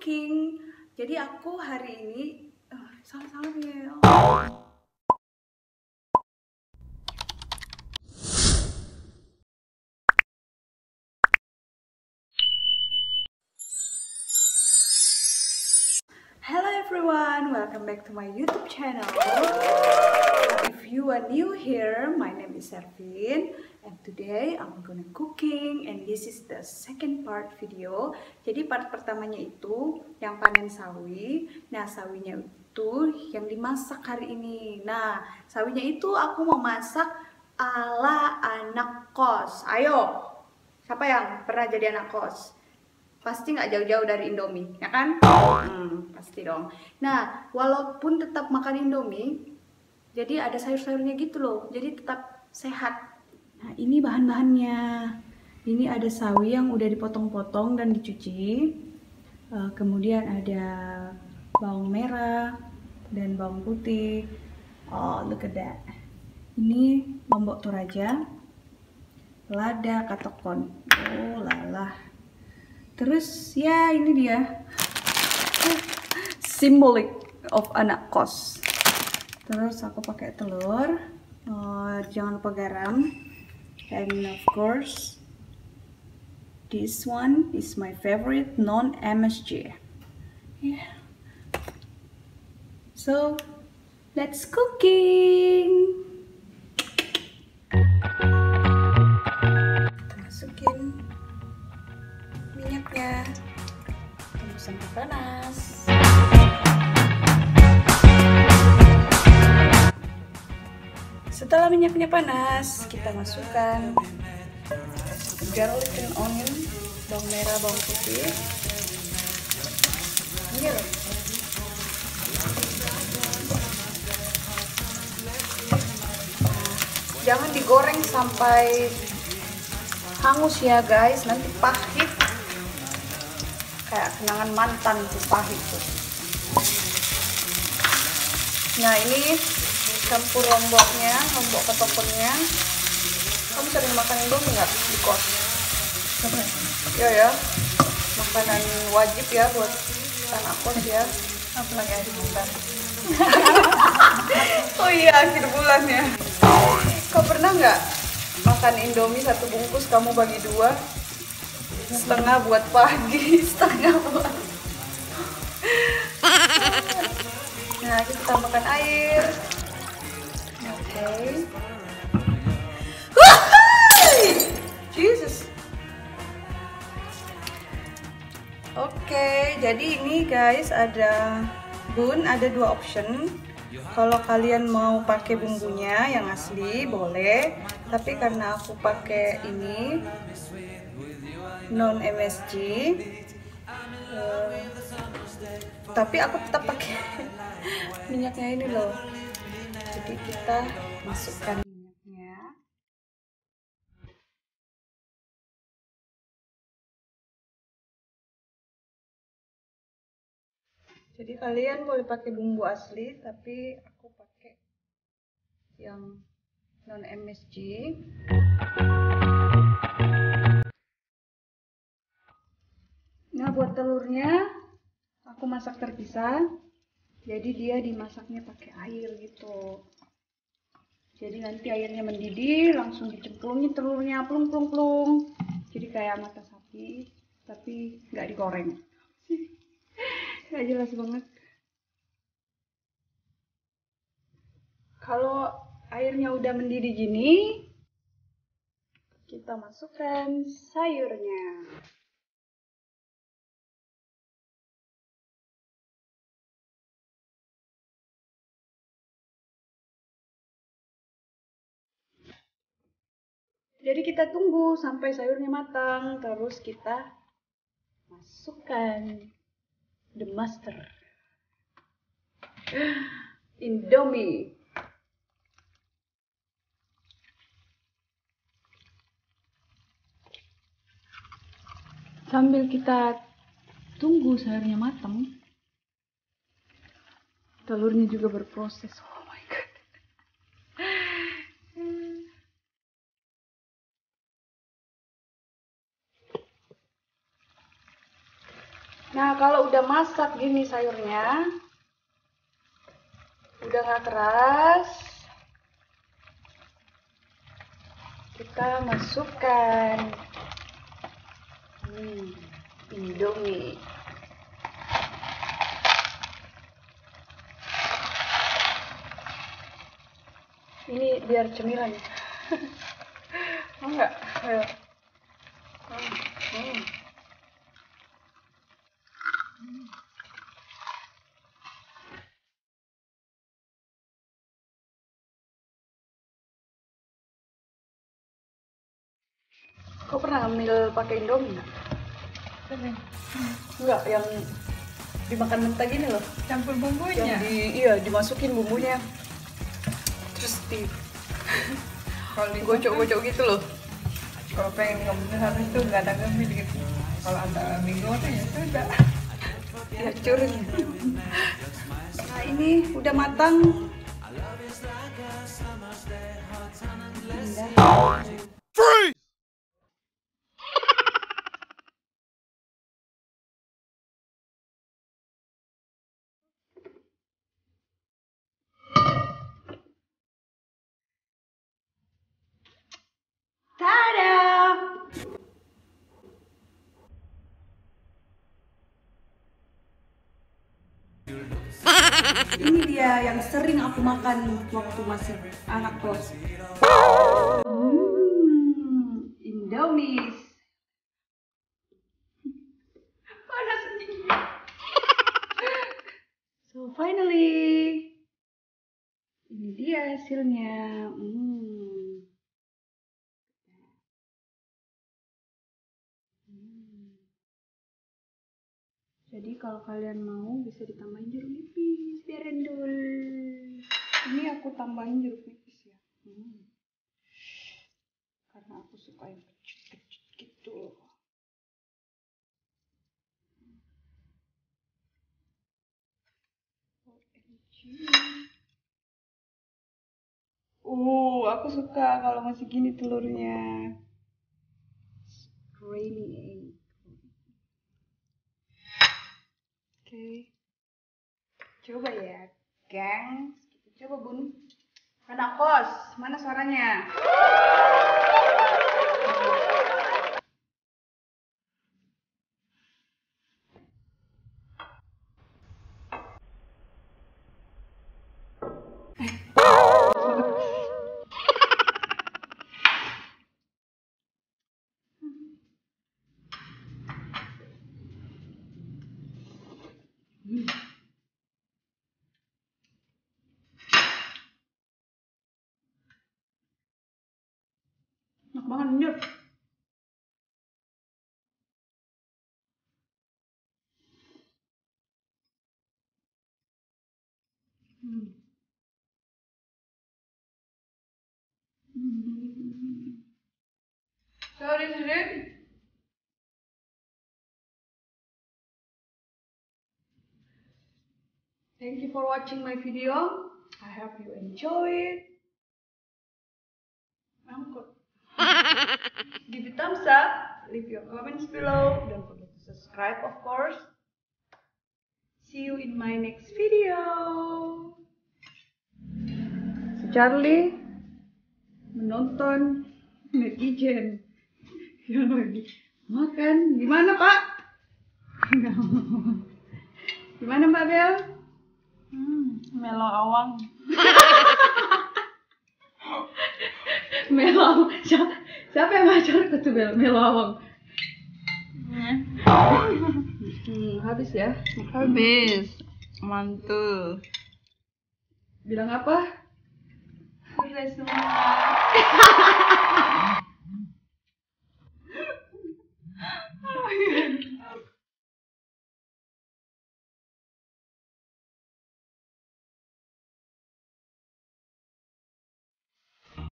cooking. Jadi aku hari ini salam ya. Hello everyone, welcome back to my YouTube channel. If you are new here, my name is Ervin, and today I'm gonna cooking, and this is the second part video. Jadi part pertamanya itu yang panen sawi. Nah, sawinya itu yang dimasak hari ini. Nah, sawinya itu aku mau masak ala anak kos. Ayo, siapa yang pernah jadi anak kos? Pasti nggak jauh-jauh dari Indomie, ya kan? Pasti dong. Nah, walaupun tetap makan Indomie, jadi ada sayur-sayurnya gitu loh, jadi tetap sehat. Nah, ini bahan-bahannya. Ini ada sawi yang udah dipotong-potong dan dicuci. Kemudian ada bawang merah dan bawang putih. Oh, look at that. Ini lombok toraja, lada katokon. Oh, lalah. Terus ya ini dia simbolik of anak kos. Terus aku pakai telur, jangan lupa garam, and of course this one is my favorite non MSG. Yeah. So let's cooking. Masukin minyaknya, tunggu sampai panas. Setelah minyaknya panas, kita masukkan garlic and onion, bawang merah, bawang putih. Ini loh. Jangan digoreng sampai hangus ya guys, nanti pahit. Kayak kenangan mantan tuh, pahit tuh. Nah, ini campur lomboknya, lombok ketokonnya. Kamu sering makan Indomie nggak di kos? Iya ya, makanan wajib ya buat anak kos ya. Apalagi akhir bulan. Oh iya, akhir bulan ya. Kau pernah nggak makan Indomie satu bungkus kamu bagi dua? Setengah buat pagi, setengah buat. Nah, kita tambahkan air. Oke. Jesus. Oke, jadi ini guys ada bun, ada dua option. Kalau kalian mau pakai bumbunya yang asli boleh, tapi karena aku pakai ini non MSG, tapi aku tetap pakai minyaknya ini loh. Jadi kita masukkan minyaknya. Jadi kalian boleh pakai bumbu asli, tapi aku pakai yang non MSG. Nah, buat telurnya aku masak terpisah, jadi dia dimasaknya pakai air gitu. Jadi nanti airnya mendidih, langsung dicemplungin telurnya, plung plung plung. Jadi kayak mata sapi, tapi nggak digoreng. Nggak jelas banget. Kalau airnya udah mendidih gini, kita masukkan sayurnya. Jadi kita tunggu sampai sayurnya matang, terus kita masukkan the master Indomie. Sambil kita tunggu sayurnya matang, telurnya juga berproses. Oh my god. Nah, kalau udah masak gini sayurnya, udah nggak keras, kita masukkan Indomie. Ini biar cemilan. Enggak. Kau pernah ngambil pakai Indomie nggak? Pernah. Enggak, yang dimakan mentah gini loh. Campur bumbunya. Yang dimasukin bumbunya. Terus digocok-gocok gitu loh. Kalau pengen ngemil harus tuh nggak ada ngemil gitu. Kalau ada ngemil tuh ya sudah. Ya curing. Nah ini udah matang. Free. Ini dia yang sering aku makan waktu masih anak kos. Indomie. Panas. So finally, ini dia hasilnya. Jadi kalau kalian mau bisa ditambahin jeruk nipis biar endul. Ini aku tambahin jeruk nipis ya. Karena aku suka yang kecut-kecut gitu loh. Aku suka kalau masih gini telurnya. Creamy egg. Oke, coba ya, gengs. Kita coba bun. Anak kos, mana suaranya? Enak banget, nyut. Sorry, Sudir. Thank you for watching my video. I hope you enjoy it. Give it thumbs up. Leave your comments below. Don't forget to subscribe, of course. See you in my next video. So Charlie menonton netizen yang lagi makan. Gimana Pak? Gimana Mbak Bel? Melo awang. Melo, siapa yang ngajar ke tuh Melo awang? Habis ya? Habis. Mantul. Bilang apa? Selesai semua.